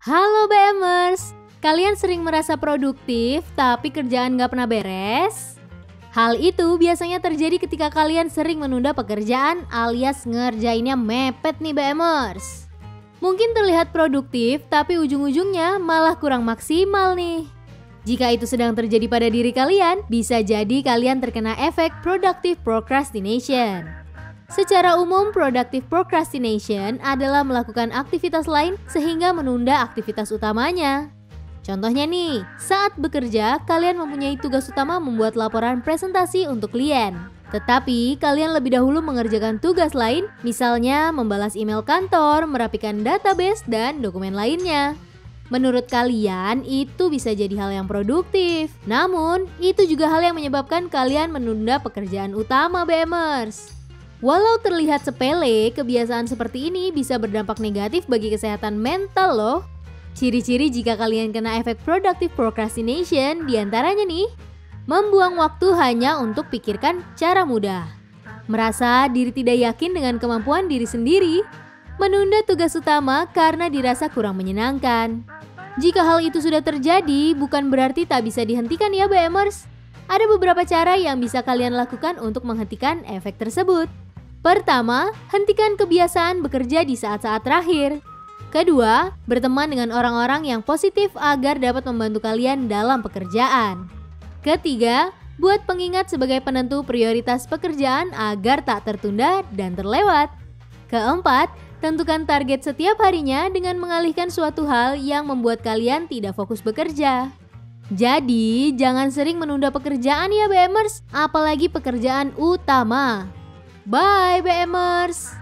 Halo BMers, kalian sering merasa produktif tapi kerjaan gak pernah beres? Hal itu biasanya terjadi ketika kalian sering menunda pekerjaan alias ngerjainnya mepet nih BMers. Mungkin terlihat produktif tapi ujung-ujungnya malah kurang maksimal nih. Jika itu sedang terjadi pada diri kalian, bisa jadi kalian terkena efek Productive Procrastination. Secara umum, productive procrastination adalah melakukan aktivitas lain sehingga menunda aktivitas utamanya. Contohnya nih, saat bekerja, kalian mempunyai tugas utama membuat laporan presentasi untuk klien. Tetapi, kalian lebih dahulu mengerjakan tugas lain, misalnya membalas email kantor, merapikan database, dan dokumen lainnya. Menurut kalian, itu bisa jadi hal yang produktif. Namun, itu juga hal yang menyebabkan kalian menunda pekerjaan utama BMers. Walau terlihat sepele, kebiasaan seperti ini bisa berdampak negatif bagi kesehatan mental loh. Ciri-ciri jika kalian kena efek productive procrastination diantaranya nih, membuang waktu hanya untuk pikirkan cara mudah, merasa diri tidak yakin dengan kemampuan diri sendiri, menunda tugas utama karena dirasa kurang menyenangkan. Jika hal itu sudah terjadi, bukan berarti tak bisa dihentikan ya BMers. Ada beberapa cara yang bisa kalian lakukan untuk menghentikan efek tersebut. Pertama, hentikan kebiasaan bekerja di saat-saat terakhir. Kedua, berteman dengan orang-orang yang positif agar dapat membantu kalian dalam pekerjaan. Ketiga, buat pengingat sebagai penentu prioritas pekerjaan agar tak tertunda dan terlewat. Keempat, tentukan target setiap harinya dengan mengalihkan suatu hal yang membuat kalian tidak fokus bekerja. Jadi, jangan sering menunda pekerjaan ya BMers, apalagi pekerjaan utama. Bye BMers.